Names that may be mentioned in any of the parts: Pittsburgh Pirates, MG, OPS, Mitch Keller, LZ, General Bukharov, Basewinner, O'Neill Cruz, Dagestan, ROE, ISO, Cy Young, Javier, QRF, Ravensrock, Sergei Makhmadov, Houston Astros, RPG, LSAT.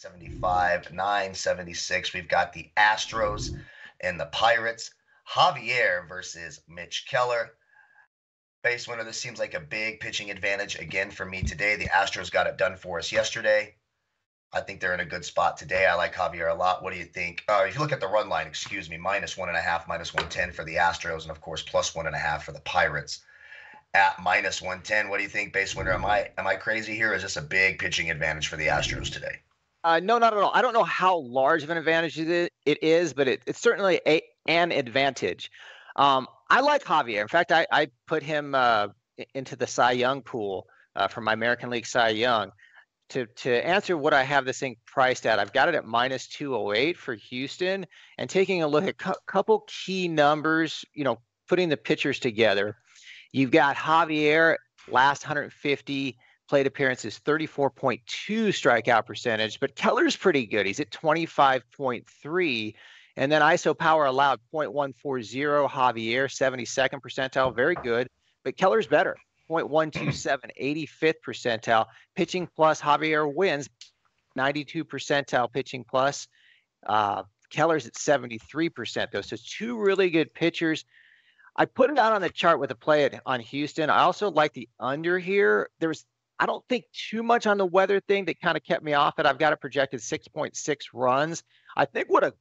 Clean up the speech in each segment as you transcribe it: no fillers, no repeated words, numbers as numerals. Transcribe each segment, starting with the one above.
75, 976. We've got the Astros and the Pirates. Javier versus Mitch Keller. Basewinner, this seems like a big pitching advantage again for me today. The Astros got it done for us yesterday. I think they're in a good spot today. I like Javier a lot. What do you think? If you look at the run line, excuse me, -1.5, -110 for the Astros, and of course +1.5 for the Pirates. At -110, what do you think, Basewinner? Am I crazy here? Or is this a big pitching advantage for the Astros today? No, not at all. I don't know how large of an advantage it is, but it's certainly an advantage. I like Javier. In fact, I put him into the Cy Young pool for my American League Cy Young. To answer what I have this thing priced at, I've got it at -208 for Houston. And taking a look at a couple key numbers, you know, putting the pitchers together, you've got Javier, last 150 plate appearances, 34.2 strikeout percentage, but Keller's pretty good. He's at 25.3. And then ISO power allowed 0.140, Javier, 72nd percentile, very good, but Keller's better. 0.127, 85th percentile. Pitching plus, Javier wins, 92 percentile pitching plus. Keller's at 73%, though. So two really good pitchers. I put it out on the chart with a play on Houston. I also like the under here. There was, I don't think too much on the weather thing that kind of kept me off it. I've got a projected 6.6 runs. I think what a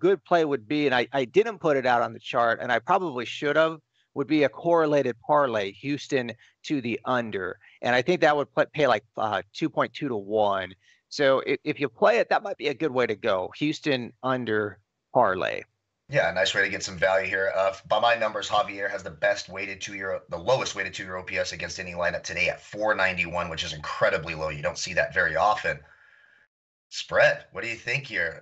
good play would be, and I didn't put it out on the chart, and I probably should have, would be a correlated parlay, Houston to the under. And I think that would pay like 2.2 to 1. So if you play it, that might be a good way to go. Houston under parlay. Yeah, nice way to get some value here. By my numbers, Javier has the best weighted the lowest weighted 2-year OPS against any lineup today at 491, which is incredibly low. You don't see that very often. Spread, what do you think here?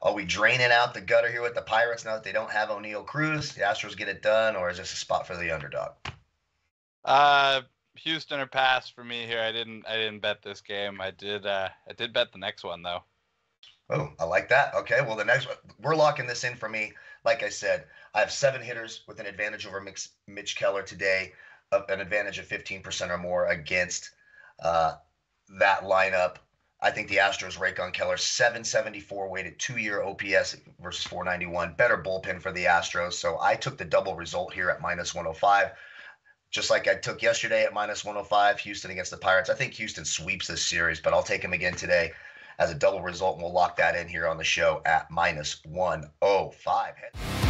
Are we draining out the gutter here with the Pirates now that they don't have O'Neill Cruz? The Astros get it done, or is this a spot for the underdog? Houston or pass for me here. I didn't bet this game. I did bet the next one though. Oh, I like that. Okay, well the next one, we're locking this in for me. Like I said, I have 7 hitters with an advantage over Mitch Keller today, an advantage of 15% or more against that lineup. I think the Astros rake on Keller, 774 weighted 2-year OPS versus 491. Better bullpen for the Astros. So I took the double result here at -105. Just like I took yesterday at -105, Houston against the Pirates. I think Houston sweeps this series, but I'll take him again today as a double result, and we'll lock that in here on the show at -105.